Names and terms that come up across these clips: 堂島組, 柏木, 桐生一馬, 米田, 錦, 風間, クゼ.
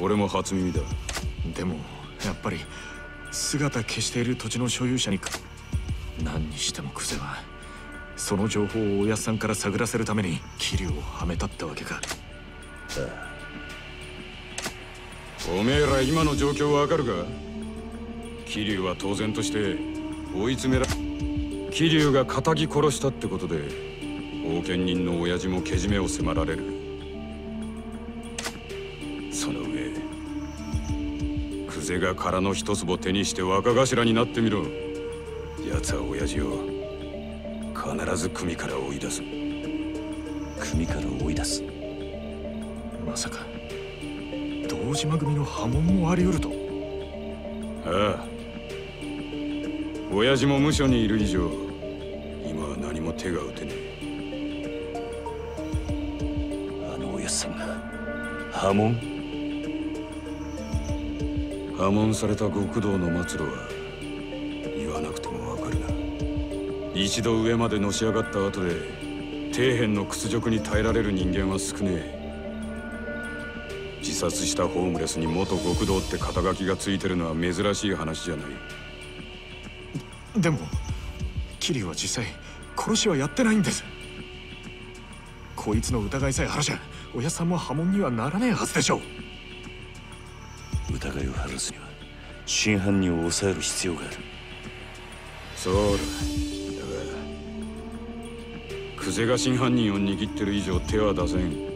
俺も初耳だ。でもやっぱり姿消している土地の所有者にか。何にしてもクゼはその情報をおやっさんから探らせるために桐生をはめたってわけか。おめえら今の状況わかるか。桐生は当然として追い詰めら桐生が仇殺したってことで後見人の親父もけじめを迫られる。その上クゼが殻の一壺手にして若頭になってみろ。奴は親父を必ず組から追い出す。組から追い出す。まさか堂島組の波紋もあり得ると。ああ、親父も無所にいる以上今は何も手が打てねえ。あのおやっさんが波紋？波紋された極道の末路は一度上までのし上がった後で底辺の屈辱に耐えられる人間は少ねえ。自殺したホームレスに元極道って肩書きがついてるのは珍しい話じゃない。でも桐生は実際殺しはやってないんです。こいつの疑いさえ晴らしゃおやさんも波紋にはならねえはずでしょう。疑いを晴らすには真犯人を抑える必要がある。そうだ、クゼが真犯人を握ってる以上手は出せん。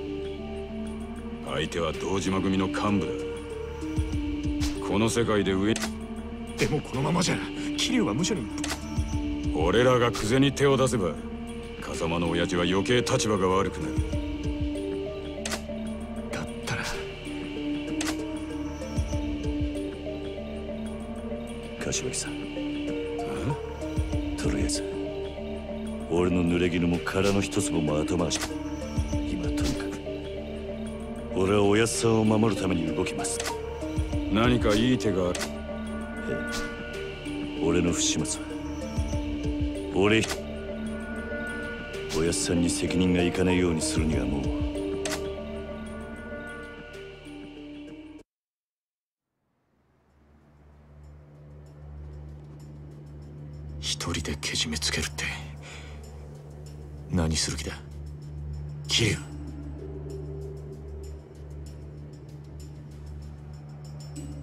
相手は堂島組の幹部だ。この世界で上。でもこのままじゃ桐生は無所に。俺らがクゼに手を出せば風間の親父は余計立場が悪くなる。だったら柏木さん、とりあえず俺の濡れ衣も殻の一粒も後回し。今とにかく俺はおやっさんを守るために動きます。何かいい手がある。俺の不始末はおやっさんに責任がいかないようにするにはもう。一人でけじめつけるって何する気だ桐生。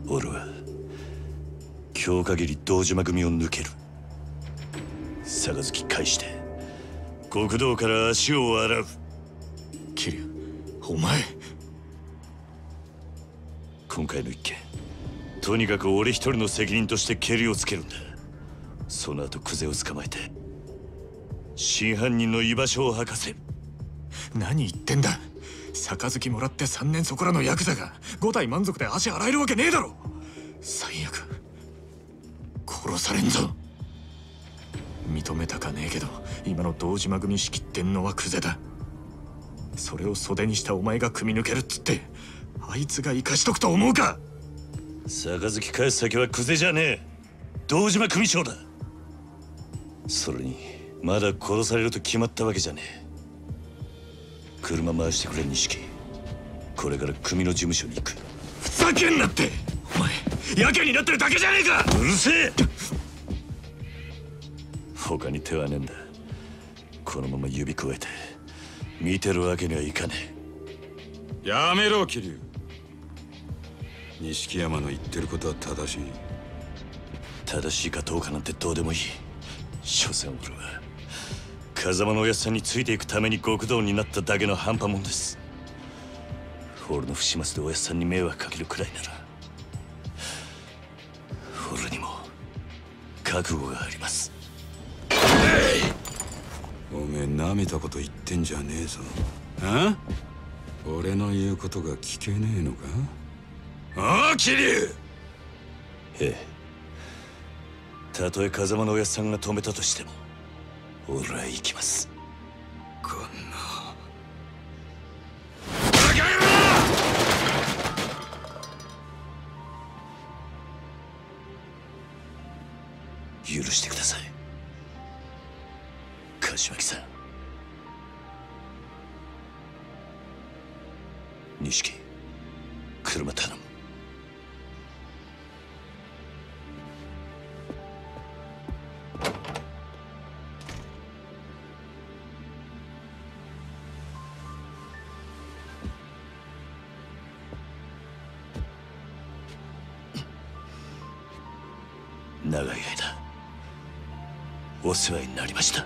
俺は今日限り堂島組を抜ける。杯返して極道から足を洗う。桐生、お前今回の一件とにかく俺一人の責任としてケリをつけるんだ。その後クゼを捕まえて真犯人の居場所を吐かせる。何言ってんだ。杯もらって3年そこらのヤクザが5体満足で足洗えるわけねえだろ。最悪殺されんぞ。認めたかねえけど今の堂島組仕切ってんのはクゼだ。それを袖にしたお前が組み抜けるっつってあいつが生かしとくと思うか。杯返す先はクゼじゃねえ、堂島組長だ。それにまだ殺されると決まったわけじゃねえ。車回してくれ錦、これから組の事務所に行く。ふざけんなって。お前やけになってるだけじゃねえか。うるせえ他に手はねえんだ。このまま指くわえて見てるわけにはいかねえ。やめろ桐生、錦山の言ってることは正しい。正しいかどうかなんてどうでもいい。所詮俺は風間のおやっさんについていくために極道になっただけの半端もんです。俺の不始末でおやっさんに迷惑かけるくらいなら俺にも覚悟があります。おめえなめたこと言ってんじゃねえぞ。ああ、俺の言うことが聞けねえのか。ああ桐生、ええ、たとえ風間のおやっさんが止めたとしても俺は行きます。こんなバカ野郎。許してください柏木さん。錦、車頼む。長い間お世話になりました。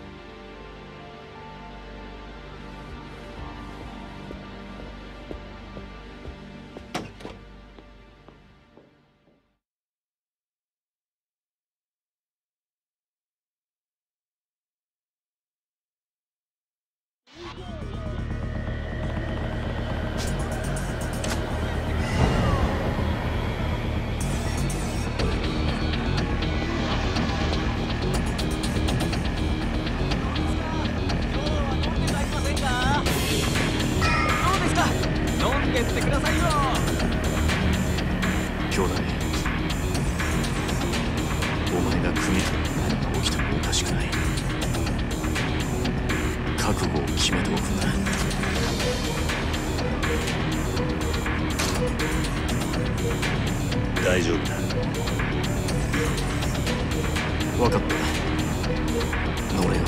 大丈夫だ。分かった。乗れよ。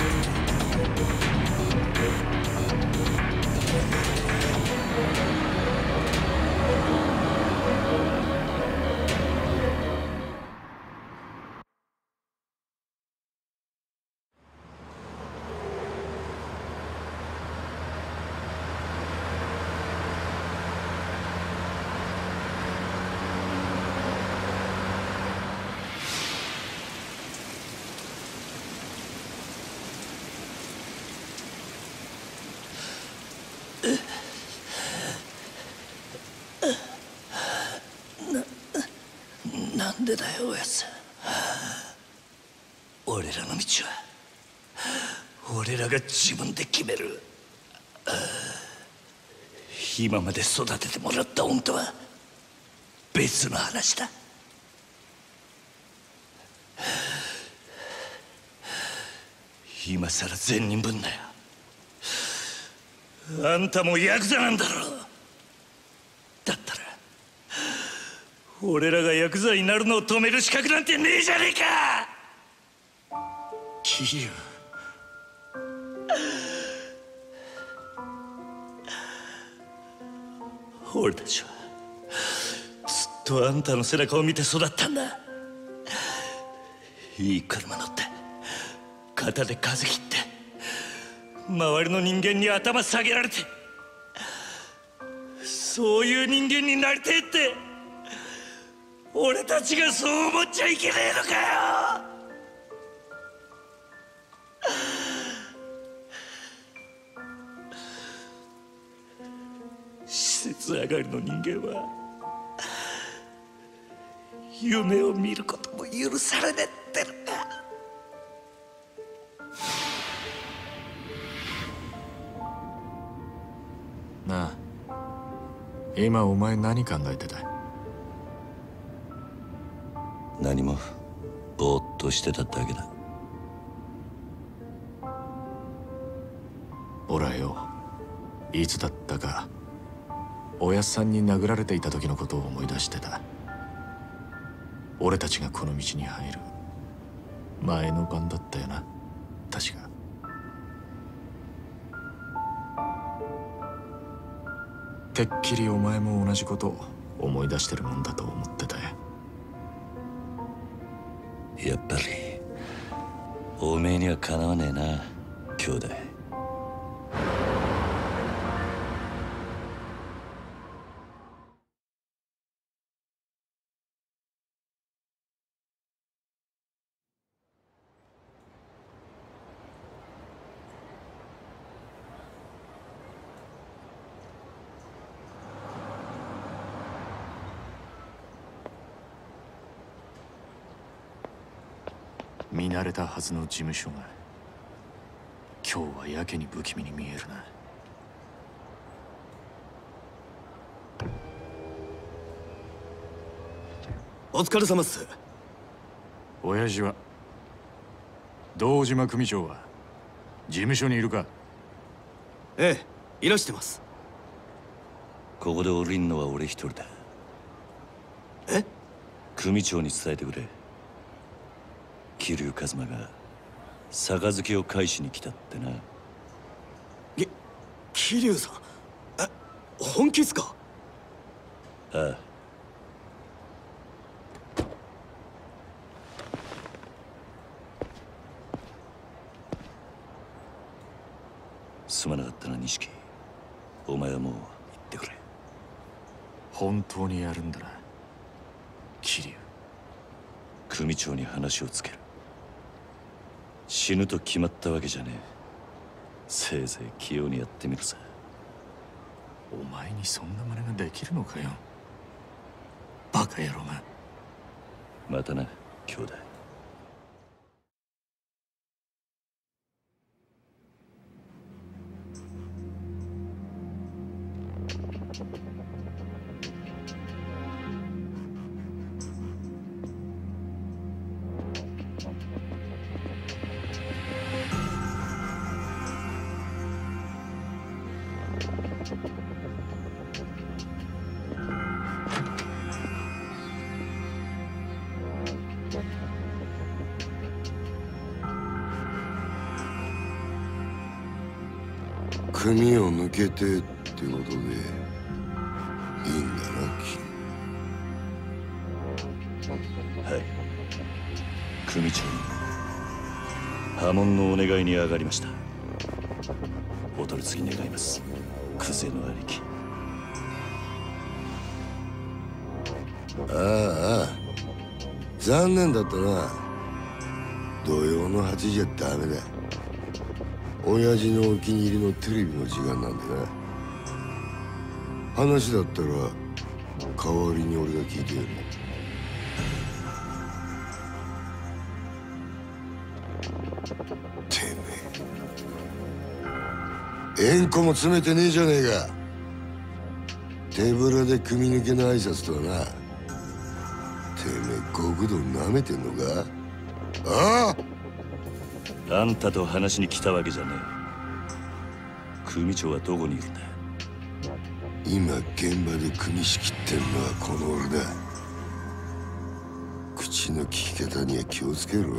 なんでだよおやつ。俺らの道は俺らが自分で決める。今まで育ててもらった恩とは別の話だ。今さら善人ぶんなよ。あんたもヤクザなんだろう。俺らがヤクザになるのを止める資格なんてねえじゃねえか。キユ、俺たちはずっとあんたの背中を見て育ったんだ。いい車乗って肩で風切って周りの人間に頭下げられて、そういう人間になりてえって俺たちがそう思っちゃいけねえのかよ。施設上がりの人間は夢を見ることも許されねえってのか。なあ、今お前何考えてた？何も、ぼーっとしてただけだ。俺はよ、いつだったかおやっさんに殴られていた時のことを思い出してた。俺たちがこの道に入る前の晩だったよな、確か。てっきりお前も同じことを思い出してるもんだと思ってたよ。やっぱりおめえにはかなわねえな、兄弟。見慣れたはずの事務所が今日はやけに不気味に見えるな。お疲れ様っす。親父は堂島組長は事務所にいるか？ええ、いらしてます。ここで降りんのは俺一人だ。え？組長に伝えてくれ。桐生一馬が杯を返しに来たってな。桐生さん、え、本気っすか？ああ。すまなかったな錦、お前はもう行ってくれ。本当にやるんだな桐生。組長に話をつける。死ぬと決まったわけじゃねえ。せいぜい器用にやってみるさ。お前にそんな真似ができるのかよ、バカ野郎が。またな兄弟。組を抜けてってことでいいんだな。はい、組長破門のお願いに上がりました。お取り次ぎ願います、クゼの兄貴。ああ残念だったな、土曜の8時じゃダメだ。親父のお気に入りのテレビの時間なんでね。話だったら代わりに俺が聞いてやる。てめえ縁故も詰めてねえじゃねえか。手ぶらで組抜けの挨拶とはな。てめえ極道なめてんのか。あああんたと話に来たわけじゃねえ。組長はどこにいるんだ。今現場で組み仕切ってんのはこの俺だ。口の利き方には気をつけろよ。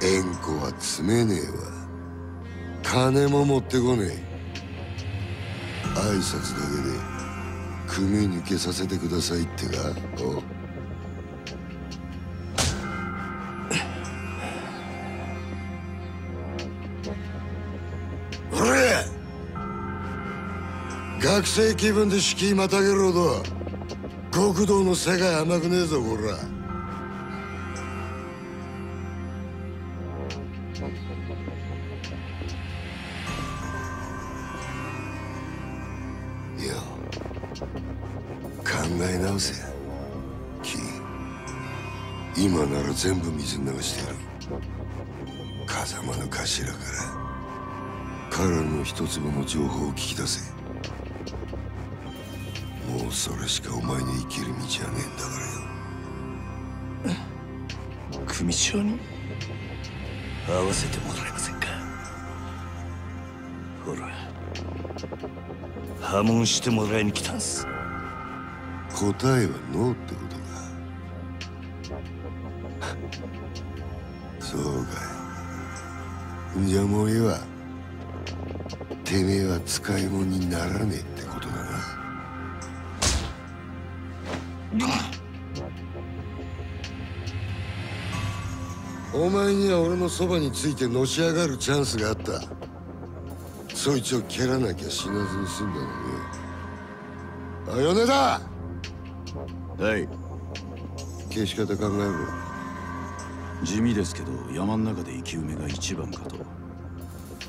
縁故は詰めねえわ。金も持ってこねえ。挨拶だけで組抜けさせてくださいってか。お俺学生気分で敷居またげるほど極道の世界甘くねえぞこら。今なら全部水流してやる。風間の頭からの一粒の情報を聞き出せ。もうそれしかお前に生きる道はねえんだからよ。組長に会わせてもらえませんか。ほら破門してもらいに来たんす。答えはノーってことか。そうかい。じゃあもういいわ。てめえは使い物にならねえってことだな。お前には俺のそばについてのし上がるチャンスがあった。そいつを蹴らなきゃ死なずに済んだのに。あ、米田。はい。消し方考えろ。地味ですけど山の中で生き埋めが一番かと。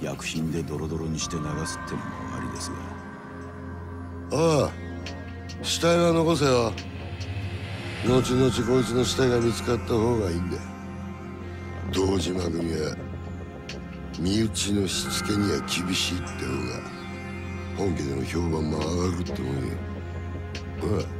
薬品でドロドロにして流すってのもありですが。ああ死体は残せよ。後々こいつの死体が見つかった方がいいんだ。堂島組は身内のしつけには厳しいって方が本家での評判も上がるってもんよ。ああ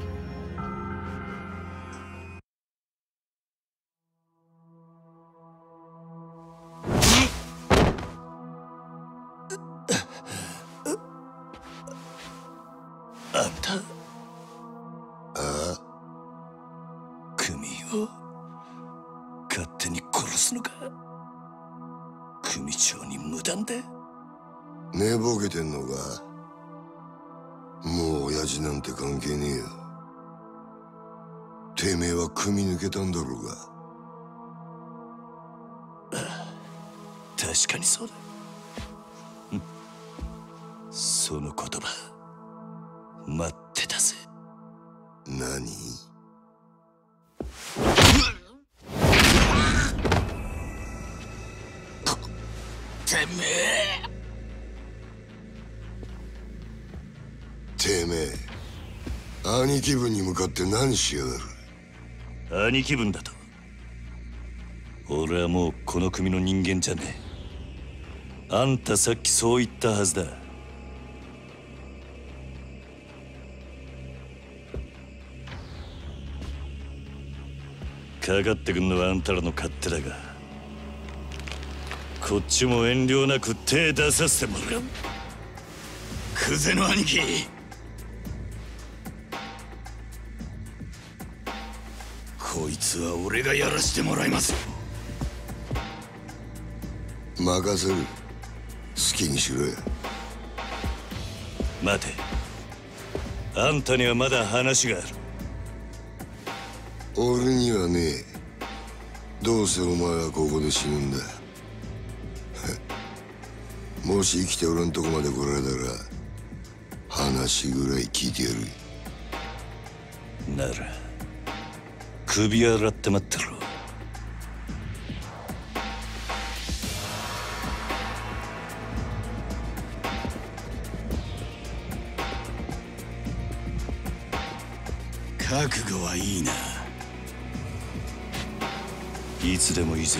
寝ぼけてんのか。もう親父なんて関係ねえよ。てめえは組抜けたんだろうが。確かにそうだ。その言葉待ってたぜ。何？てめえ兄貴分に向かって何しやがる。兄貴分だと？俺はもうこの組の人間じゃねえ。あんたさっきそう言ったはずだ。かかってくんのはあんたらの勝手だが、こっちも遠慮なく手出させてもらう。クゼの兄貴、こいつは俺がやらしてもらいます。任せる。好きにしろよ。待て、あんたにはまだ話がある。俺にはねえ。どうせお前はここで死ぬんだ。もし生きて俺んとこまで来られたら話ぐらい聞いてやる。なら首洗って待ってろ。覚悟はいいな。いつでもいいぜ。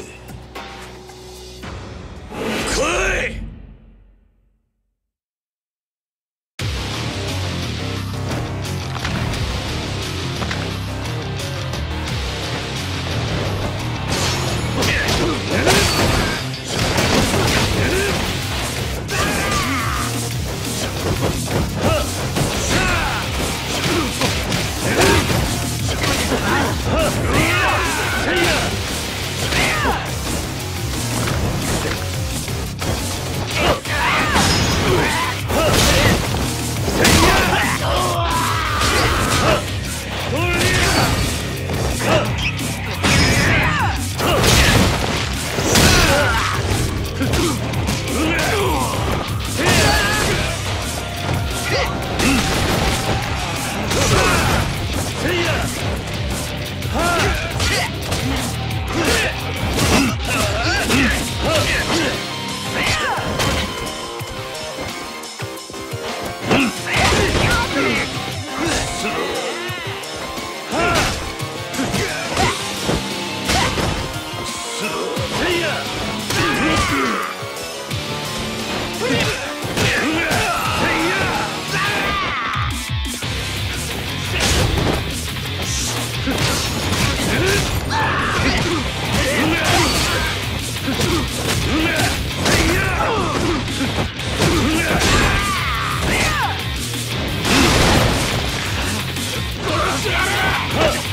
来い！